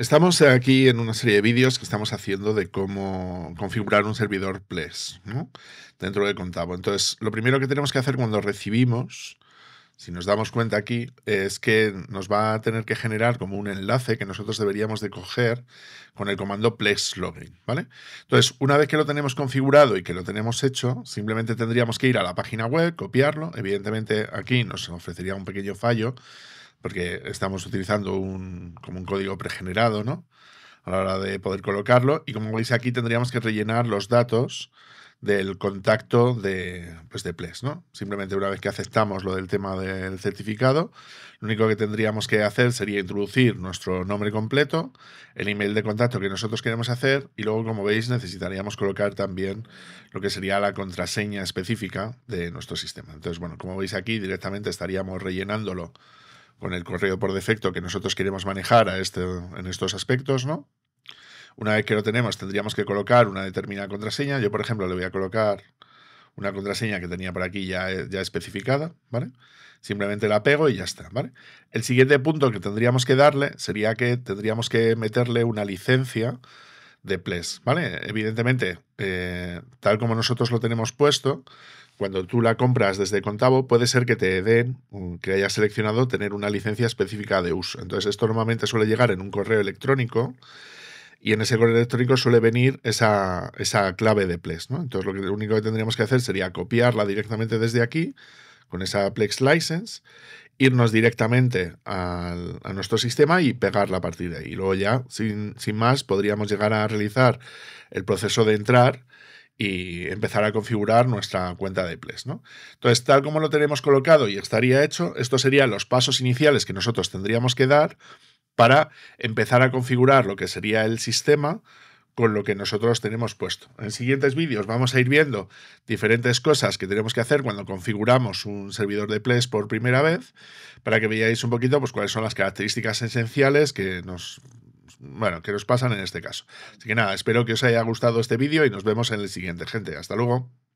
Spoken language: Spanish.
Estamos aquí en una serie de vídeos que estamos haciendo de cómo configurar un servidor Plesk, ¿no?, dentro de Contabo. Entonces, lo primero que tenemos que hacer cuando recibimos, si nos damos cuenta aquí, es que nos va a tener que generar como un enlace que nosotros deberíamos de coger con el comando Plesk login, ¿vale? Entonces, una vez que lo tenemos configurado y que lo tenemos hecho, simplemente tendríamos que ir a la página web, copiarlo. Evidentemente, aquí nos ofrecería un pequeño fallo, porque estamos utilizando como un código pregenerado, ¿no?, a la hora de poder colocarlo. Y como veis aquí, tendríamos que rellenar los datos del contacto de Plesk, ¿no? Simplemente una vez que aceptamos lo del tema del certificado, lo único que tendríamos que hacer sería introducir nuestro nombre completo, el email de contacto que nosotros queremos hacer y luego, como veis, necesitaríamos colocar también lo que sería la contraseña específica de nuestro sistema. Entonces, bueno, como veis aquí, directamente estaríamos rellenándolo con el correo por defecto que nosotros queremos manejar en estos aspectos, ¿no? Una vez que lo tenemos, tendríamos que colocar una determinada contraseña. Yo, por ejemplo, le voy a colocar una contraseña que tenía por aquí ya especificada, ¿vale? Simplemente la pego y ya está, ¿vale? El siguiente punto que tendríamos que darle sería que tendríamos que meterle una licencia de Plesk, ¿vale? Evidentemente, tal como nosotros lo tenemos puesto, cuando tú la compras desde Contabo, puede ser que te den, que hayas seleccionado tener una licencia específica de uso. Entonces, esto normalmente suele llegar en un correo electrónico y en ese correo electrónico suele venir esa clave de Plesk, ¿no? Entonces, lo único que tendríamos que hacer sería copiarla directamente desde aquí, con esa Plesk License, irnos directamente a nuestro sistema y pegarla a partir de ahí. Y luego ya, sin más, podríamos llegar a realizar el proceso de entrar y empezar a configurar nuestra cuenta de Plesk, ¿no? Entonces, tal como lo tenemos colocado y estaría hecho, estos serían los pasos iniciales que nosotros tendríamos que dar para empezar a configurar lo que sería el sistema con lo que nosotros tenemos puesto. En siguientes vídeos vamos a ir viendo diferentes cosas que tenemos que hacer cuando configuramos un servidor de Plesk por primera vez, para que veáis un poquito, pues, cuáles son las características esenciales que nos pasan en este caso. Así que nada, espero que os haya gustado este vídeo y nos vemos en el siguiente, gente. Hasta luego.